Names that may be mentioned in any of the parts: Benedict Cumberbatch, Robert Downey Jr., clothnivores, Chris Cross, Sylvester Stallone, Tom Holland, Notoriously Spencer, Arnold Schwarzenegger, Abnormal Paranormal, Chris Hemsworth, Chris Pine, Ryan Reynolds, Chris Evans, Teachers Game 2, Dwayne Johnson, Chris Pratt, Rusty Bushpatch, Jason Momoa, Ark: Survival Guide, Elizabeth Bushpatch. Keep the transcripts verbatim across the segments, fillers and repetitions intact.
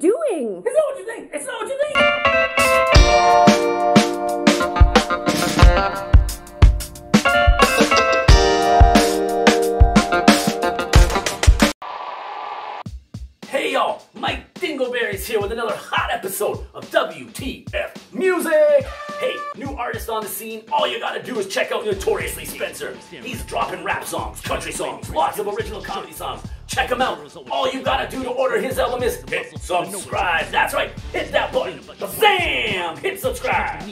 Doing. It's not what you think. It's not what you think. Hey y'all, Mike Dingleberry's here with another hot episode of W T F Music. Hey, new artist on the scene, all you gotta do is check out Notoriously Spencer. He's dropping rap songs, country songs, lots of original comedy songs. Check him out. All you gotta do to order his album is hit subscribe. That's right, hit that button. Bam! Hit subscribe.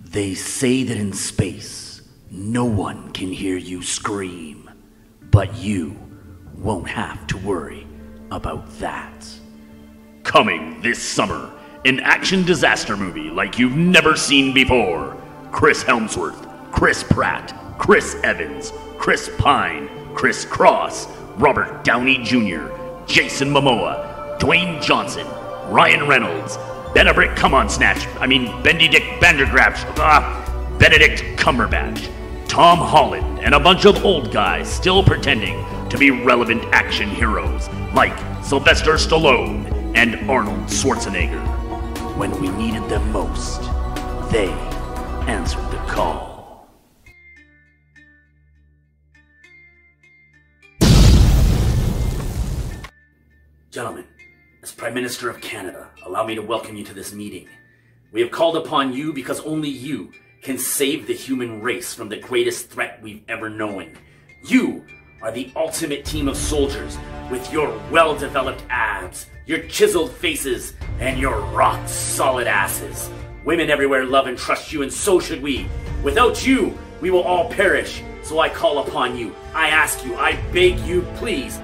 They say that in space, no one can hear you scream, but you won't have to worry about that. Coming this summer, an action disaster movie like you've never seen before. Chris Hemsworth, Chris Pratt, Chris Evans, Chris Pine, Chris Cross, Robert Downey Junior, Jason Momoa, Dwayne Johnson, Ryan Reynolds, Benedict Come on Snatch, I mean Benedict Bandergraft, ah, Benedict Cumberbatch, Tom Holland, and a bunch of old guys still pretending to be relevant action heroes like Sylvester Stallone and Arnold Schwarzenegger. When we needed them most, they answered the call. Gentlemen, as Prime Minister of Canada, allow me to welcome you to this meeting. We have called upon you because only you can save the human race from the greatest threat we've ever known. You are the ultimate team of soldiers with your well-developed abs, your chiseled faces, and your rock-solid asses. Women everywhere love and trust you, and so should we. Without you, we will all perish. So I call upon you. I ask you, I beg you, please.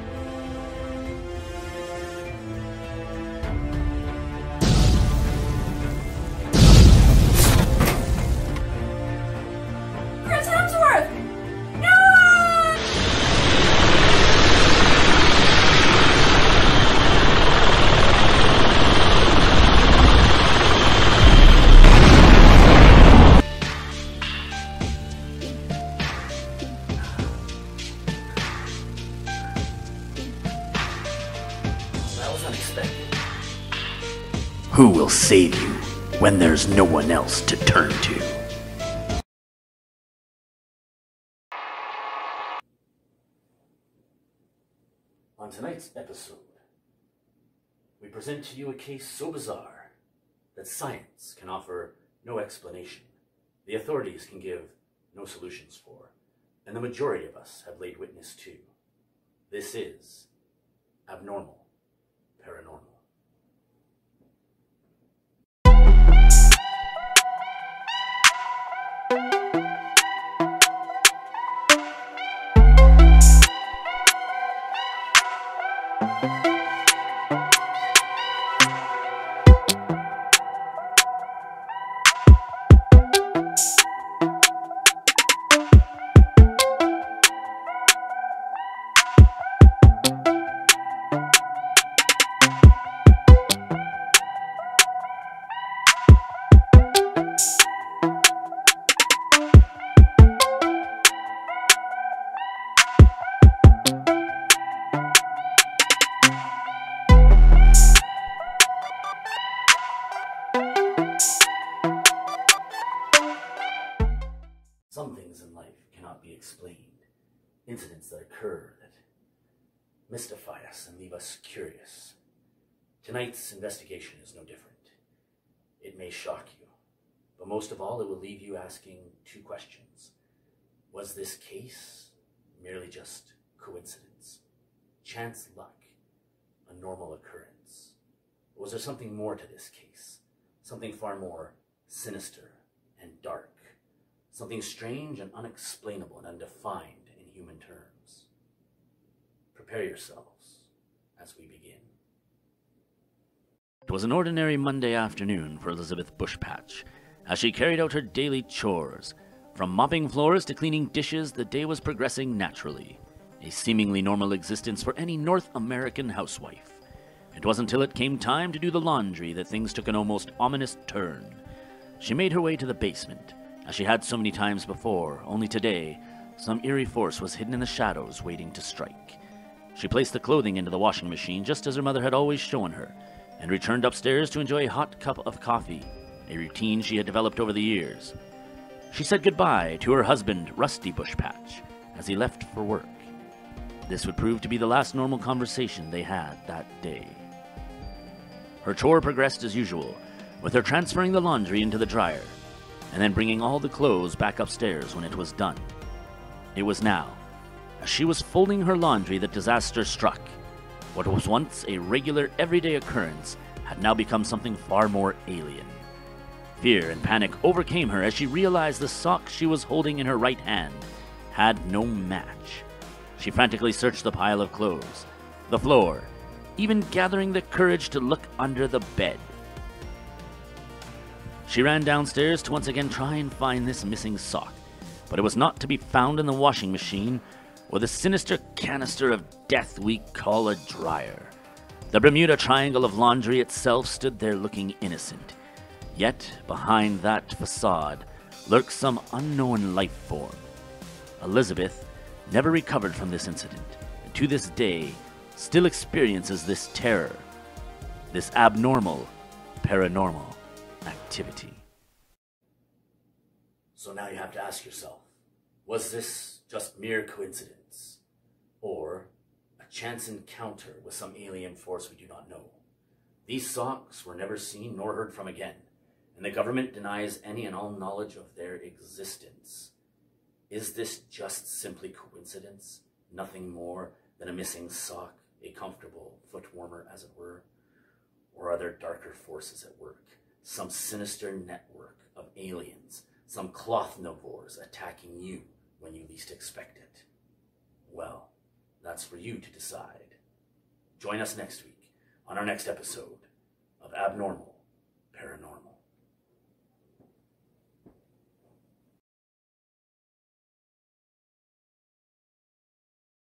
Who will save you when there's no one else to turn to? On tonight's episode, we present to you a case so bizarre that science can offer no explanation, the authorities can give no solutions for, and the majority of us have laid witness to. This is Abnormal Paranormal. Some things in life cannot be explained, incidents that occur that mystify us and leave us curious. Tonight's investigation is no different. It may shock you, but most of all, it will leave you asking two questions. Was this case merely just coincidence, chance luck, a normal occurrence? Or was there something more to this case, something far more sinister and dark? Something strange and unexplainable and undefined in human terms. Prepare yourselves as we begin. It was an ordinary Monday afternoon for Elizabeth Bushpatch as she carried out her daily chores. From mopping floors to cleaning dishes, the day was progressing naturally, a seemingly normal existence for any North American housewife. It wasn't until it came time to do the laundry that things took an almost ominous turn. She made her way to the basement, As she had so many times before, only today, some eerie force was hidden in the shadows waiting to strike. She placed the clothing into the washing machine just as her mother had always shown her, and returned upstairs to enjoy a hot cup of coffee, a routine she had developed over the years. She said goodbye to her husband, Rusty Bushpatch, as he left for work. This would prove to be the last normal conversation they had that day. Her chore progressed as usual, with her transferring the laundry into the dryer, and then bringing all the clothes back upstairs when it was done. It was now, as she was folding her laundry, that disaster struck. What was once a regular, everyday occurrence had now become something far more alien. Fear and panic overcame her as she realized the sock she was holding in her right hand had no match. She frantically searched the pile of clothes, the floor, even gathering the courage to look under the bed. She ran downstairs to once again try and find this missing sock, but it was not to be found in the washing machine or the sinister canister of death we call a dryer. The Bermuda Triangle of laundry itself stood there looking innocent. Yet, behind that facade lurked some unknown life form. Elizabeth never recovered from this incident, and to this day still experiences this terror, this abnormal paranormal activity. So now you have to ask yourself, was this just mere coincidence, or a chance encounter with some alien force we do not know? These socks were never seen nor heard from again, and the government denies any and all knowledge of their existence. Is this just simply coincidence, nothing more than a missing sock, a comfortable foot warmer as it were? Or are there darker forces at work, some sinister network of aliens, some clothnivores attacking you when you least expect it? Well, that's for you to decide. Join us next week on our next episode of Abnormal